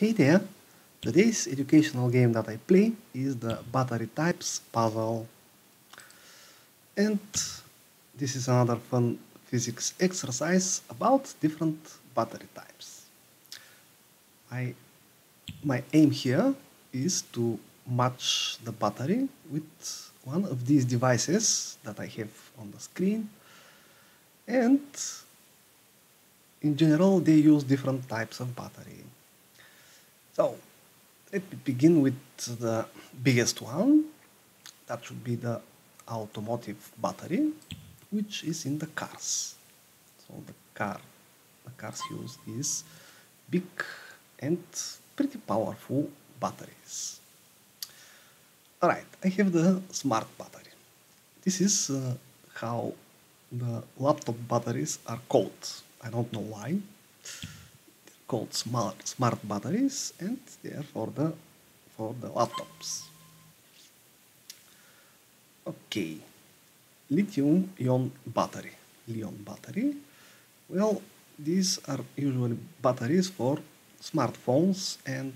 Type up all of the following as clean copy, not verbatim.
Hey there, today's educational game that I play is the Battery Types Puzzle. And this is another fun physics exercise about different battery types. My aim here is to match the battery with one of these devices that I have on the screen. And in general, they use different types of battery. So, let me begin with the biggest one. That should be the automotive battery, which is in the cars. So the cars use these big and pretty powerful batteries. Alright, I have the smart battery. This is how the laptop batteries are called. I don't know why. Called smart batteries, and they are for the laptops. Okay, lithium-ion battery. Well, these are usually batteries for smartphones and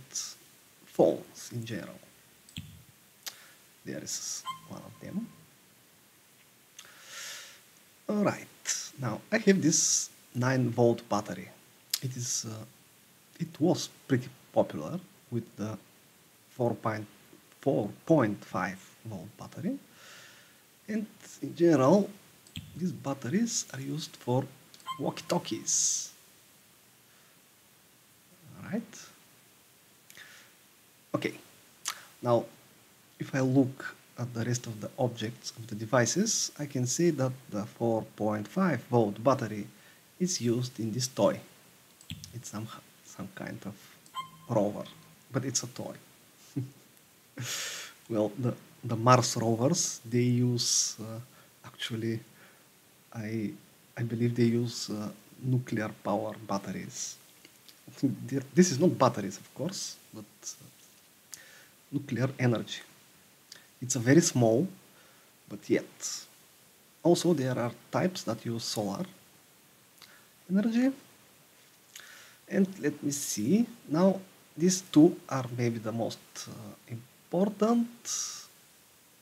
phones in general. There is one of them. All right, now I have this 9-volt battery. It was pretty popular with the 4.5-volt battery, and in general these batteries are used for walkie-talkies. Alright. Okay, now if I look at the rest of the objects of the devices, I can see that the 4.5-volt battery is used in this toy. It's some kind of rover, but it's a toy. Well, the Mars rovers, they use actually, I believe they use nuclear power batteries. This is not batteries, of course, but nuclear energy. It's a very small, but yet. Also, there are types that use solar energy. And let me see, now these two are maybe the most important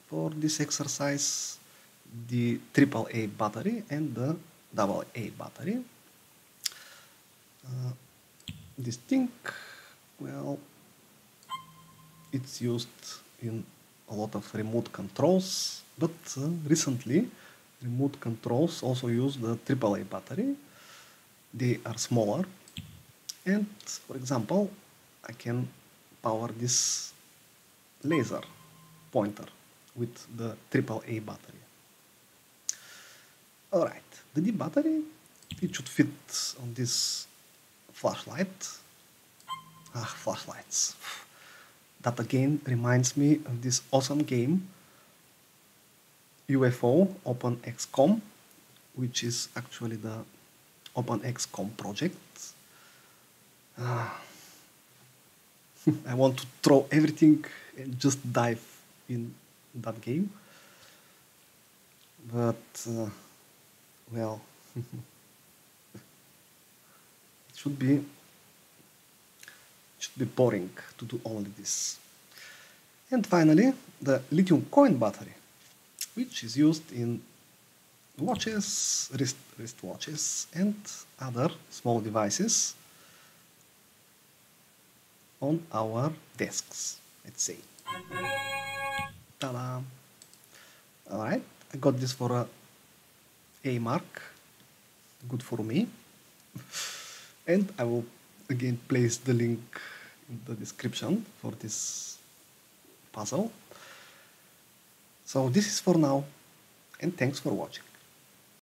for this exercise, the AAA battery and the AA battery. This thing, well, it's used in a lot of remote controls, but recently remote controls also use the AAA battery. They are smaller. And, for example, I can power this laser pointer with the AAA battery. Alright, the D battery, it should fit on this flashlight. Ah, flashlights. That again reminds me of this awesome game, UFO OpenXCOM, which is actually the OpenXCOM project. I want to throw everything and just dive in that game, but well, it should be boring to do only this. And finally, the lithium coin battery, which is used in watches, wristwatches, and other small devices on our desks, let's say. Ta-da! Alright, I got this for an A mark. Good for me. And I will again place the link in the description for this puzzle. So this is for now, and thanks for watching.